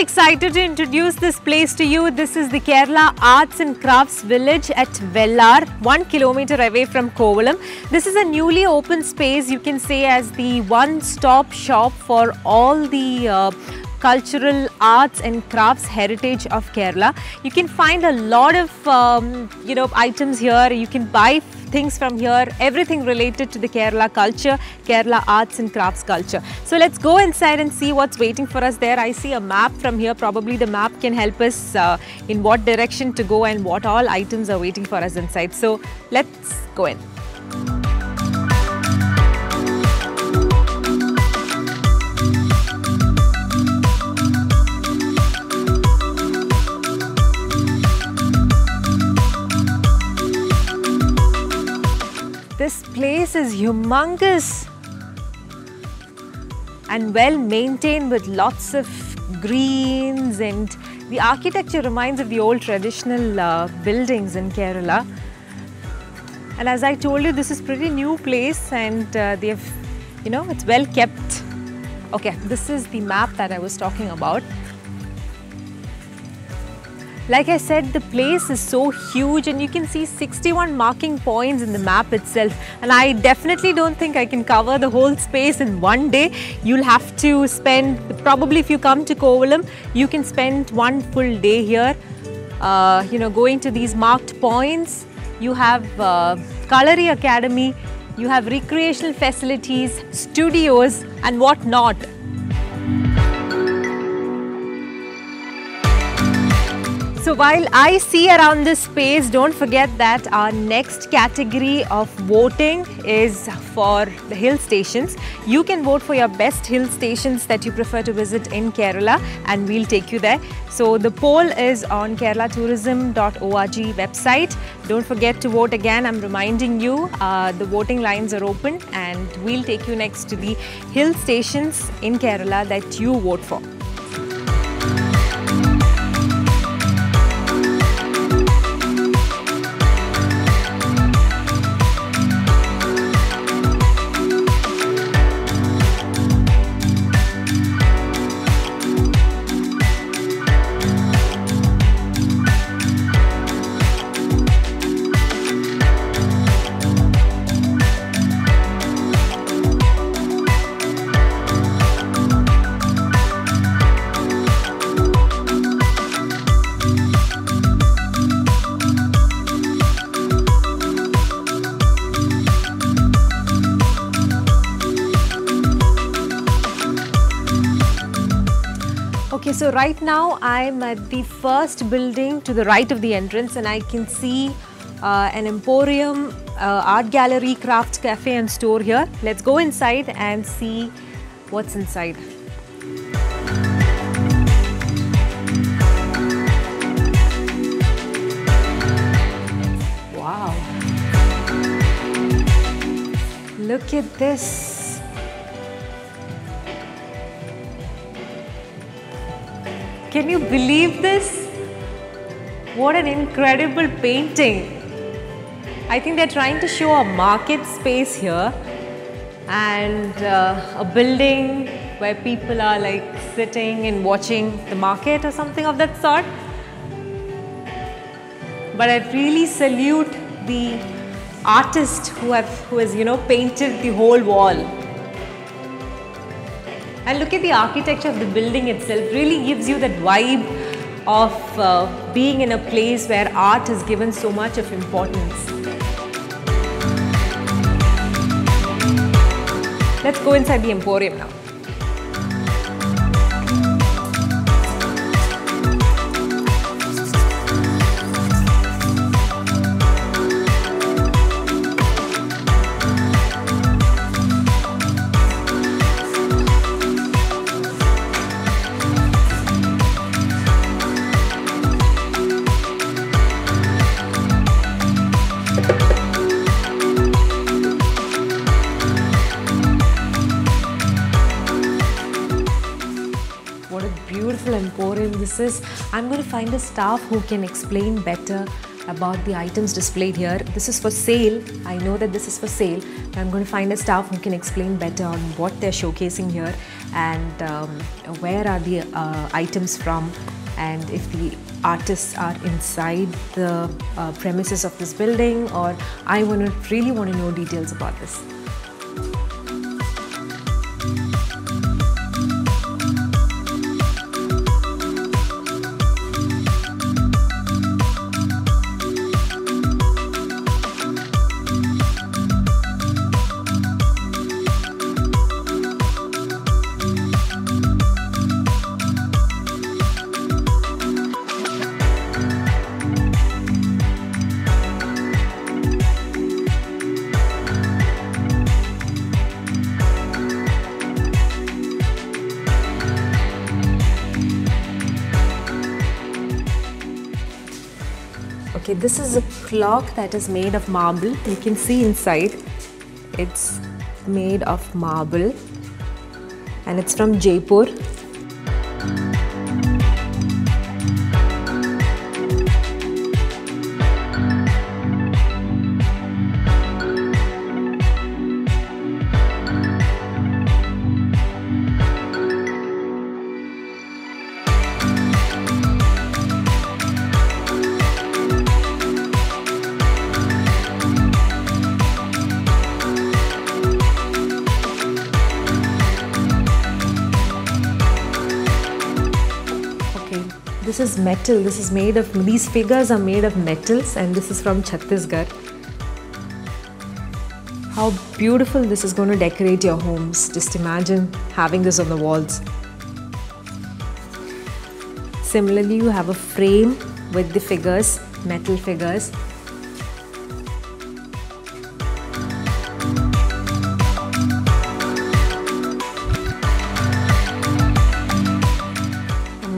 excited to introduce this place to you. This is the Kerala Arts and Crafts Village at Vellar, 1 kilometer away from Kovalam. This is a newly open space, you can say, as the one-stop shop for all the cultural, arts and crafts heritage of Kerala. You can find a lot of items here. You can buy things from here, everything related to the Kerala culture, Kerala arts and crafts culture. So let's go inside and see what's waiting for us there. I see a map from here. Probably the map can help us in what direction to go and what all items are waiting for us inside. So let's go in. This place is humongous and well maintained with lots of greens, and the architecture reminds of the old traditional buildings in Kerala. And as I told you, this is pretty new place, and they've, it's well kept. Okay, this is the map that I was talking about. Like I said, the place is so huge, and you can see 61 marking points in the map itself. And I definitely don't think I can cover the whole space in one day. You'll have to spend, probably if you come to Kovalam, you can spend one full day here, going to these marked points. You have Kalari Academy, you have recreational facilities, studios and whatnot. So while I see around this space, don't forget that our next category of voting is for the hill stations. You can vote for your best hill stations that you prefer to visit in Kerala, and we'll take you there. So the poll is on keralatourism.org website. Don't forget to vote again. I'm reminding you, the voting lines are open, and we'll take you next to the hill stations in Kerala that you vote for. Okay, so right now I'm at the first building to the right of the entrance, and I can see an emporium, art gallery, craft cafe and store here. Let's go inside and see what's inside. Wow! Look at this. Can you believe this? What an incredible painting. I think they're trying to show a market space here, and a building where people are like sitting and watching the market or something of that sort. But I really salute the artist who has painted the whole wall. And look at the architecture of the building itself. Really gives you that vibe of being in a place where art is given so much of importance. Let's go inside the emporium now. Emporium this is. I'm going to find a staff who can explain better about the items displayed here. This is for sale. I know that this is for sale. I'm going to find a staff who can explain better on what they're showcasing here and where are the items from, and if the artists are inside the premises of this building, or I really want to know details about this. Okay, this is a clock that is made of marble. You can see inside, it's made of marble and it's from Jaipur. This is metal. This is made of, these figures are made of metals, and this is from Chhattisgarh. How beautiful this is going to decorate your homes. Just imagine having this on the walls. Similarly, you have a frame with the figures, metal figures.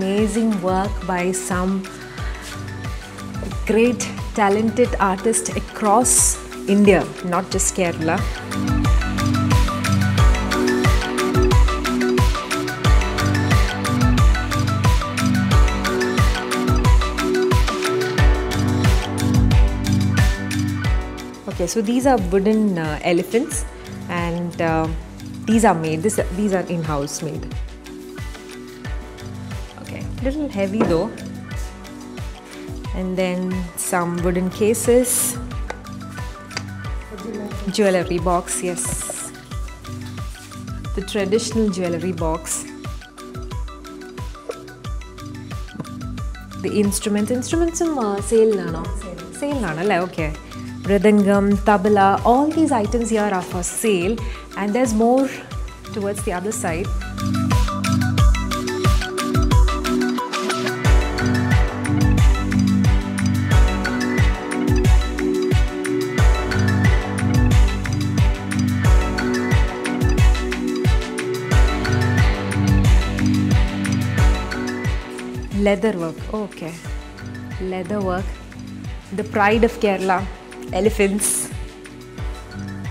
Amazing work by some great talented artists across India, not just Kerala. Okay, so these are wooden elephants, and these are made, these are in-house made. Little heavy though. And then some wooden cases, jewellery box, yes, the traditional jewellery box, the instruments in sale nana, sale nana, okay, Mridangam, tabla, all these items here are for sale, and there's more towards the other side. Leather work, okay. Leather work. The pride of Kerala. Elephants.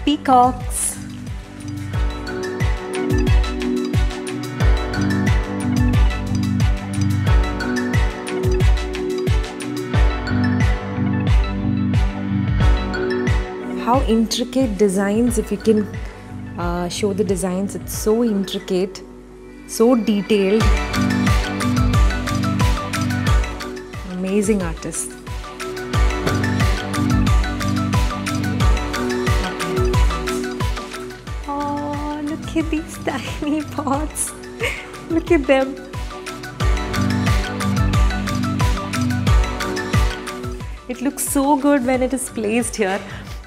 Peacocks. How intricate designs, if you can show the designs, it's so intricate, so detailed. Amazing artist. Oh, look at these tiny pots. Look at them. It looks so good when it is placed here.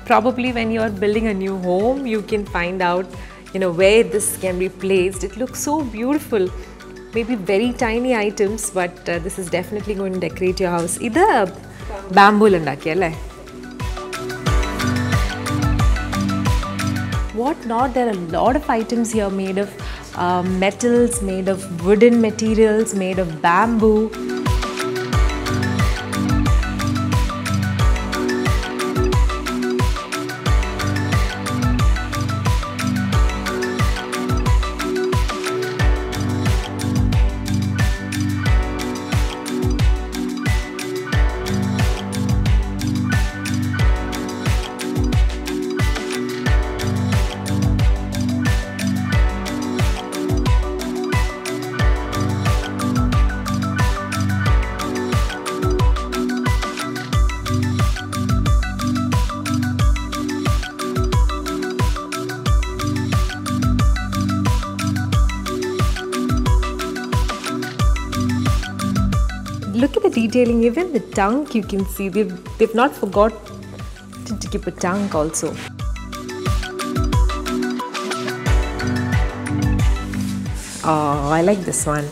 Probably when you are building a new home, you can find out, you know, where this can be placed. It looks so beautiful. Maybe very tiny items, but this is definitely going to decorate your house. Idha bamboo landaki alle. What not? There are a lot of items here made of metals, made of wooden materials, made of bamboo. look at the detailing, even the tongue you can see, they've not forgot to keep a tongue also. Oh, I like this one.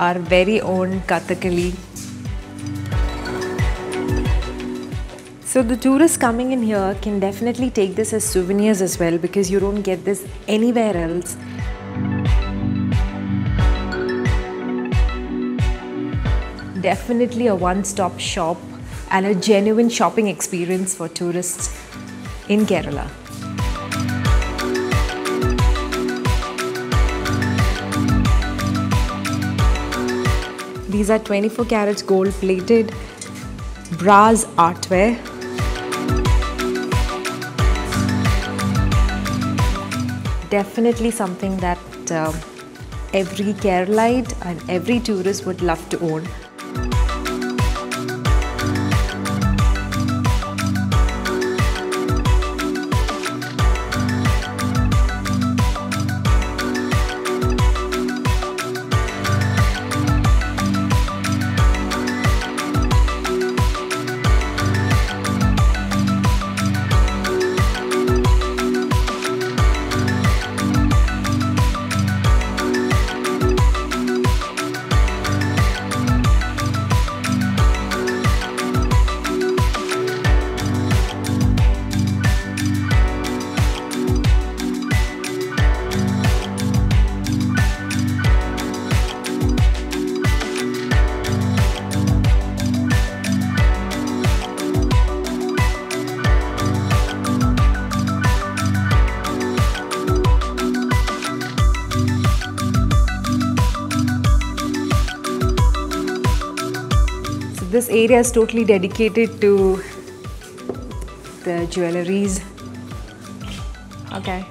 Our very own Kathakali. So the tourists coming in here can definitely take this as souvenirs as well, because you don't get this anywhere else. Definitely a one-stop shop and a genuine shopping experience for tourists in Kerala. These are 24 carats gold-plated brass artware. Definitely something that every Keralaite and every tourist would love to own. This area is totally dedicated to the jewelleries. Okay.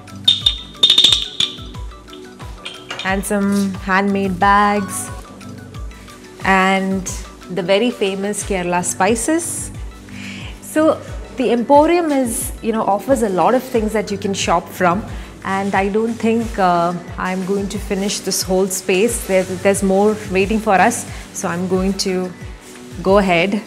And some handmade bags. And the very famous Kerala spices. So the Emporium is, offers a lot of things that you can shop from. And I don't think I'm going to finish this whole space. There's more waiting for us. So I'm going to go ahead.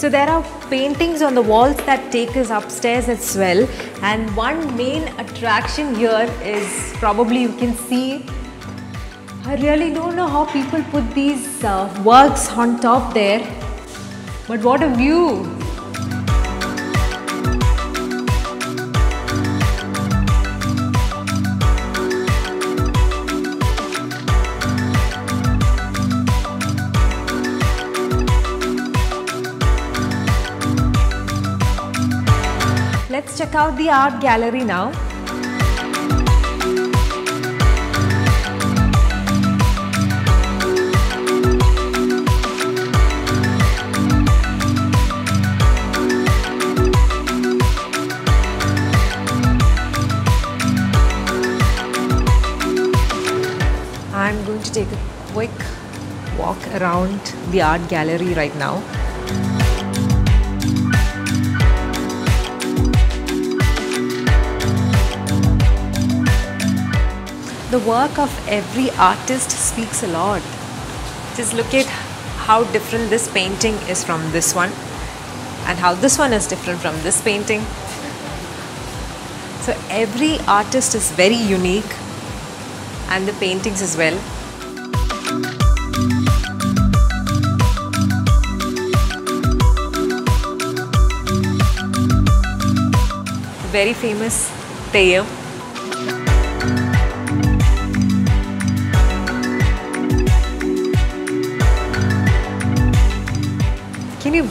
So there are paintings on the walls that take us upstairs as well, and one main attraction here is probably you can see, I really don't know how people put these works on top there, but what a view! Let's check out the art gallery now. I'm going to take a quick walk around the art gallery right now. The work of every artist speaks a lot. Just look at how different this painting is from this one, and how this one is different from this painting. So every artist is very unique, and the paintings as well. The very famous Theyyam.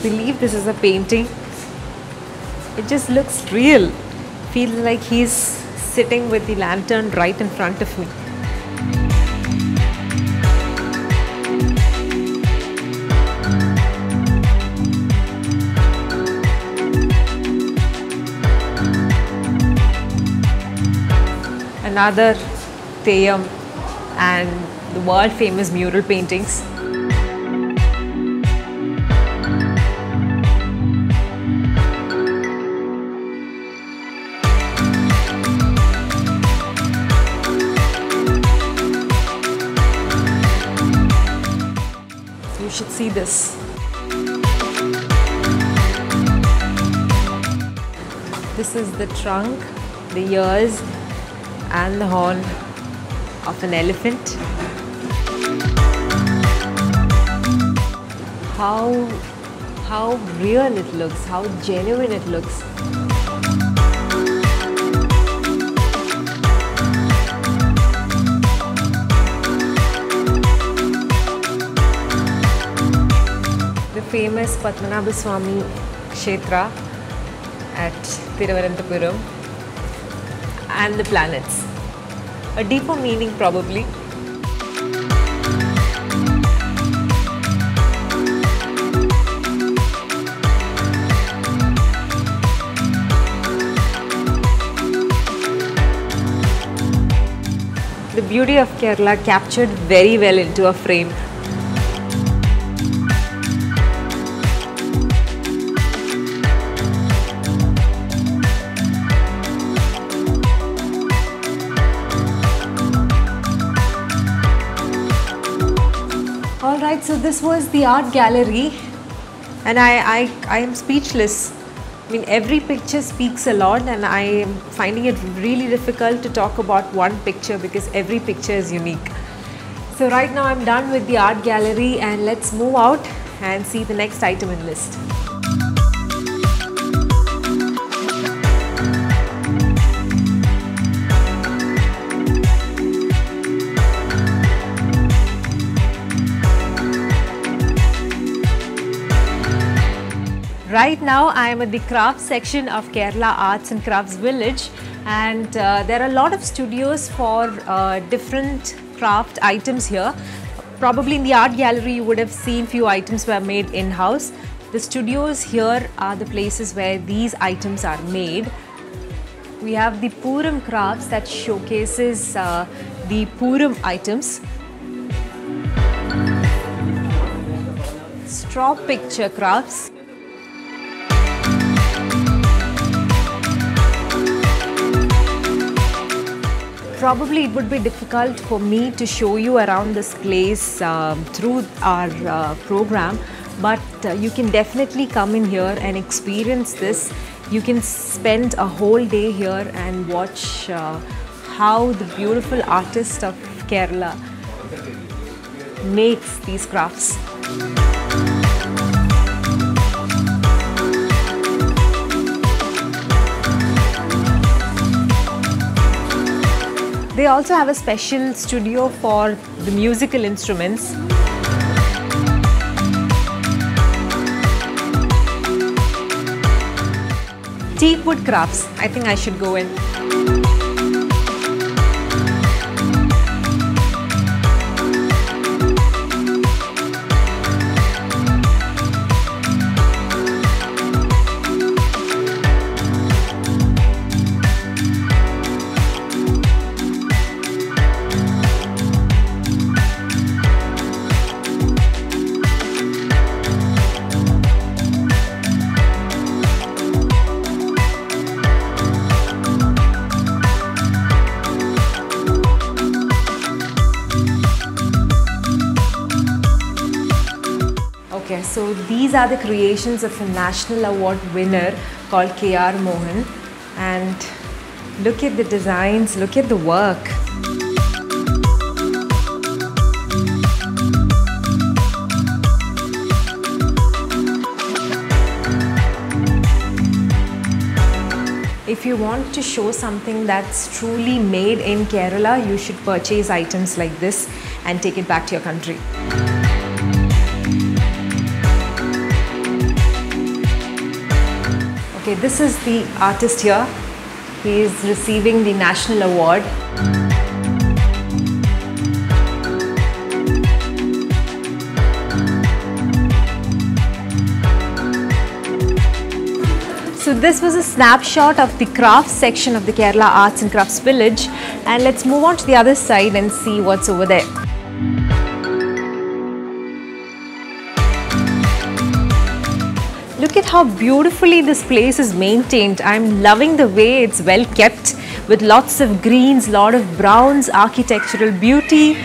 cannot believe this is a painting. It just looks real. Feels like he's sitting with the lantern right in front of me. Another Theyyam and the world famous mural paintings. You should see this. This is the trunk, the ears, and the horn of an elephant. How real it looks, how genuine it looks. The famous Padmanabhaswamy Kshetra at Thiruvananthapuram. And the planets. A deeper meaning probably. The beauty of Kerala captured very well into a frame. Alright, so this was the art gallery and I am speechless. I mean, every picture speaks a lot and I am finding it really difficult to talk about one picture because every picture is unique. So right now I'm done with the art gallery and let's move out and see the next item in list. Right now I am at the craft section of Kerala Arts and Crafts Village and there are a lot of studios for different craft items here. Probably in the art gallery you would have seen few items were made in-house. The studios here are the places where these items are made. We have the Puram crafts that showcases the Puram items. Straw picture crafts. Probably it would be difficult for me to show you around this place through our program, but you can definitely come in here and experience this. You can spend a whole day here and watch how the beautiful artist of Kerala makes these crafts. They also have a special studio for the musical instruments. Teakwood crafts. I think I should go in. So these are the creations of a national award winner called K.R. Mohan, and look at the designs, look at the work. If you want to show something that's truly made in Kerala, you should purchase items like this and take it back to your country. Okay, this is the artist here. He is receiving the National Award. So this was a snapshot of the crafts section of the Kerala Arts and Crafts Village, and let's move on to the other side and see what's over there. Look at how beautifully this place is maintained. I'm loving the way it's well kept with lots of greens, lot of browns, architectural beauty.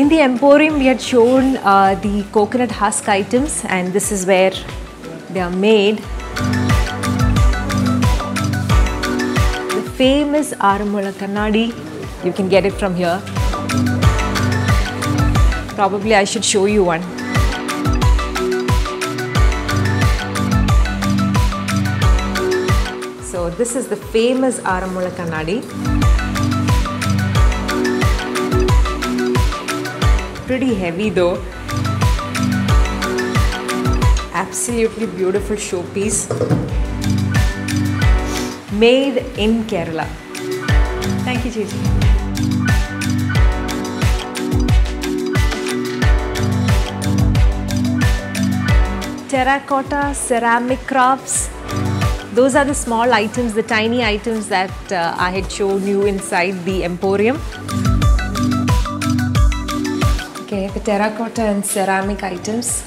In the emporium, we had shown the coconut husk items, and this is where they are made. The famous Aramula Kannadi, you can get it from here. Probably I should show you one. So this is the famous Aramula Kannadi. Pretty heavy though. Absolutely beautiful showpiece. Made in Kerala. Thank you, Chiji. Terracotta, ceramic crafts. Those are the small items, the tiny items that I had shown you inside the emporium. Okay, the terracotta and ceramic items.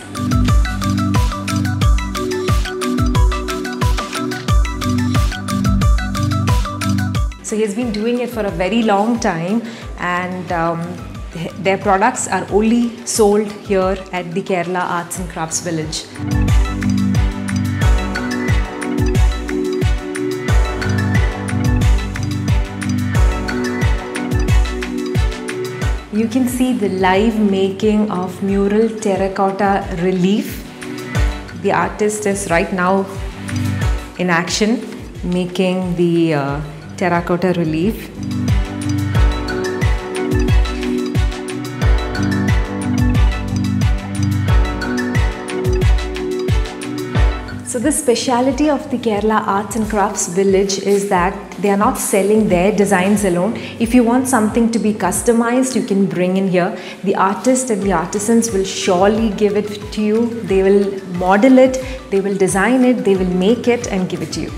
So he has been doing it for a very long time, and their products are only sold here at the Kerala Arts and Crafts Village. You can see the live making of mural terracotta relief. The artist is right now in action making the terracotta relief. So the speciality of the Kerala Arts and Crafts Village is that they are not selling their designs alone. If you want something to be customized, you can bring in here. The artist and the artisans will surely give it to you. They will model it, they will design it, they will make it and give it to you.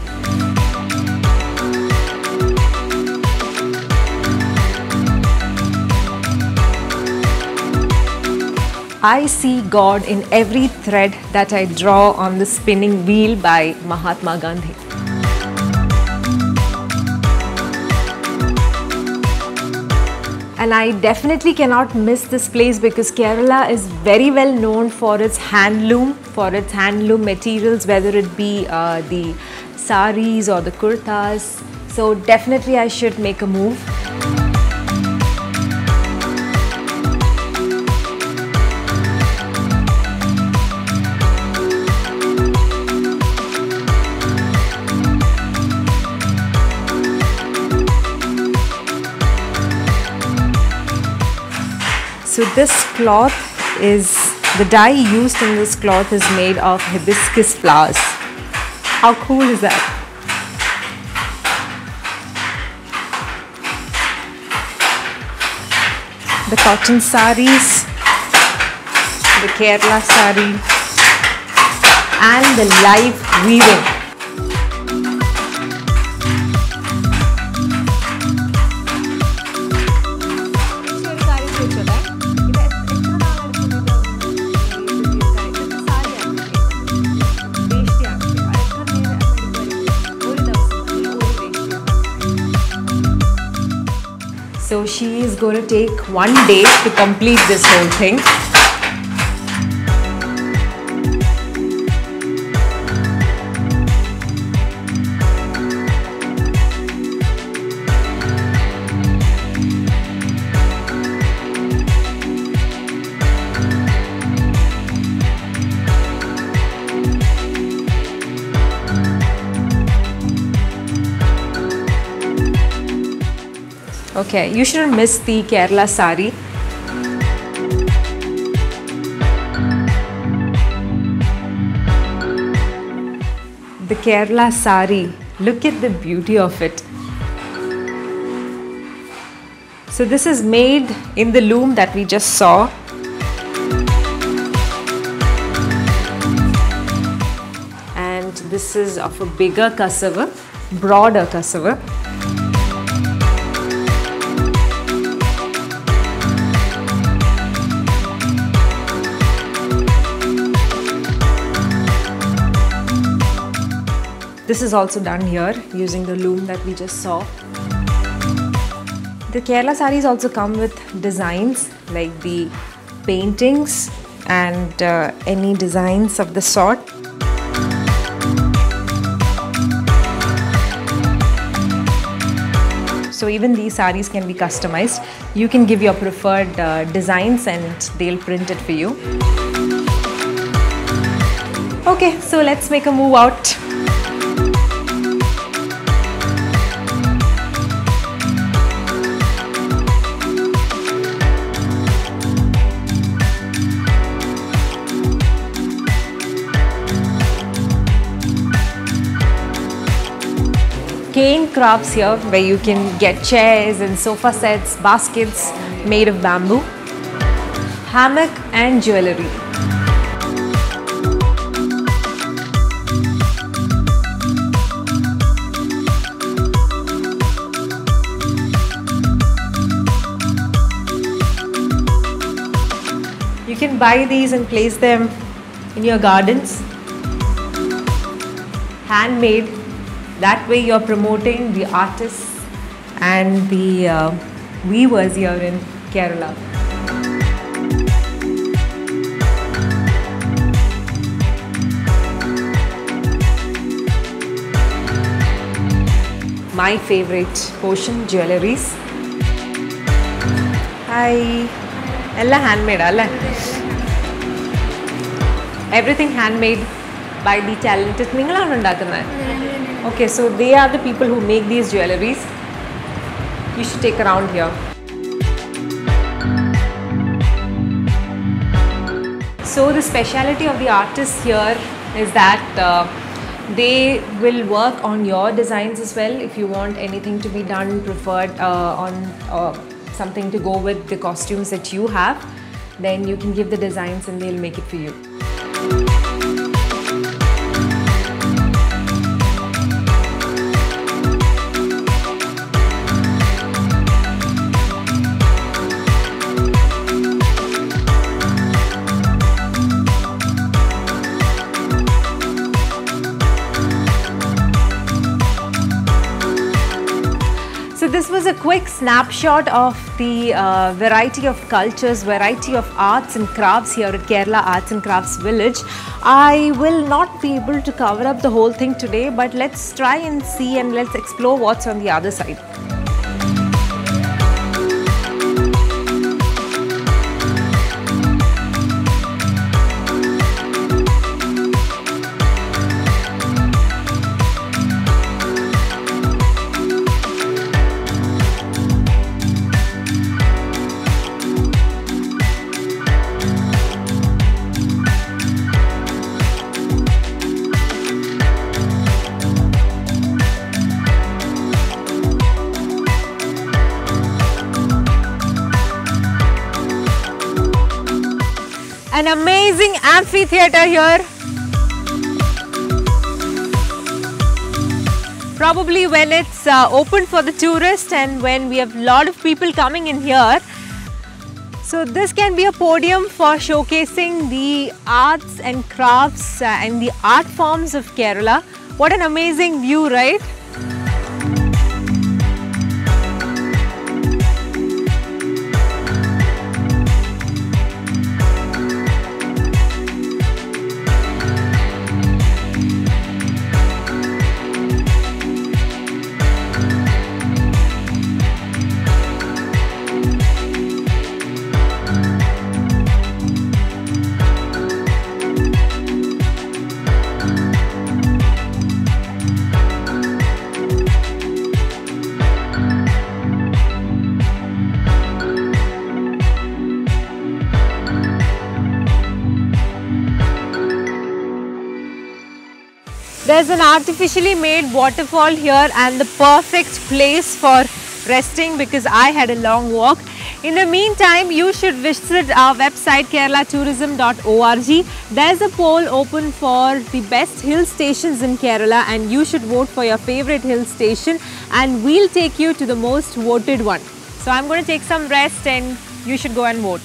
I see God in every thread that I draw on the spinning wheel by Mahatma Gandhi. And I definitely cannot miss this place because Kerala is very well known for its handloom materials, whether it be the saris or the kurtas. So definitely I should make a move. So this cloth is, the dye used in this cloth is made of hibiscus flowers. How cool is that? The cotton saris, the Kerala sari, and the live weaving. So she is going to take one day to complete this whole thing. Okay, you shouldn't miss the Kerala sari. The Kerala sari, look at the beauty of it. So this is made in the loom that we just saw. And this is of a bigger cassava, broader cassava. This is also done here using the loom that we just saw. The Kerala sarees also come with designs like the paintings and any designs of the sort. So even these sarees can be customized. You can give your preferred designs and they'll print it for you. Okay, so let's make a move out. Cane crafts here where you can get chairs and sofa sets, baskets made of bamboo, hammock and jewellery. You can buy these and place them in your gardens, handmade. That way you're promoting the artists and the weavers here in Kerala. My favorite portion, jewelleries. Hi. Ella handmade, alla. Everything handmade by the talented Ningalana undakunna. Okay, so they are the people who make these jewelleries. You should take around here. So the speciality of the artists here is that they will work on your designs as well. If you want anything to be done, preferred on something to go with the costumes that you have, then you can give the designs and they'll make it for you. This was a quick snapshot of the variety of cultures, variety of arts and crafts here at Kerala Arts and Crafts Village. I will not be able to cover up the whole thing today, but let's try and see and let's explore what's on the other side. An amazing amphitheater here. Probably when it's open for the tourists and when we have a lot of people coming in here. So this can be a podium for showcasing the arts and crafts and the art forms of Kerala. What an amazing view, right? There's an artificially made waterfall here and the perfect place for resting because I had a long walk. In the meantime, you should visit our website keralatourism.org. There's a poll open for the best hill stations in Kerala and you should vote for your favorite hill station and we'll take you to the most voted one. So I'm going to take some rest and you should go and vote.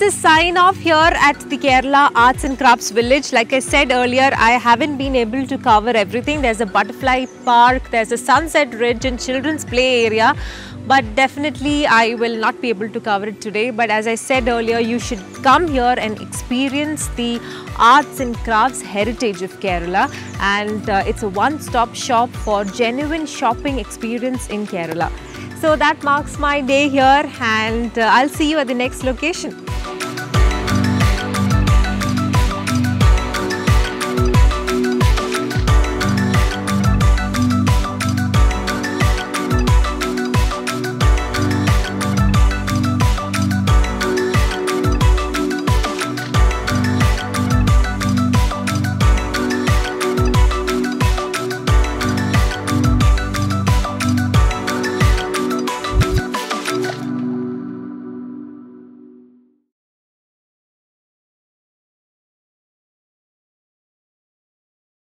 To sign off here at the Kerala Arts and Crafts Village. Like I said earlier, I haven't been able to cover everything. There's a butterfly park, there's a sunset ridge and children's play area, but definitely I will not be able to cover it today. But as I said earlier, you should come here and experience the arts and crafts heritage of Kerala, and it's a one-stop shop for genuine shopping experience in Kerala. So that marks my day here, and I'll see you at the next location.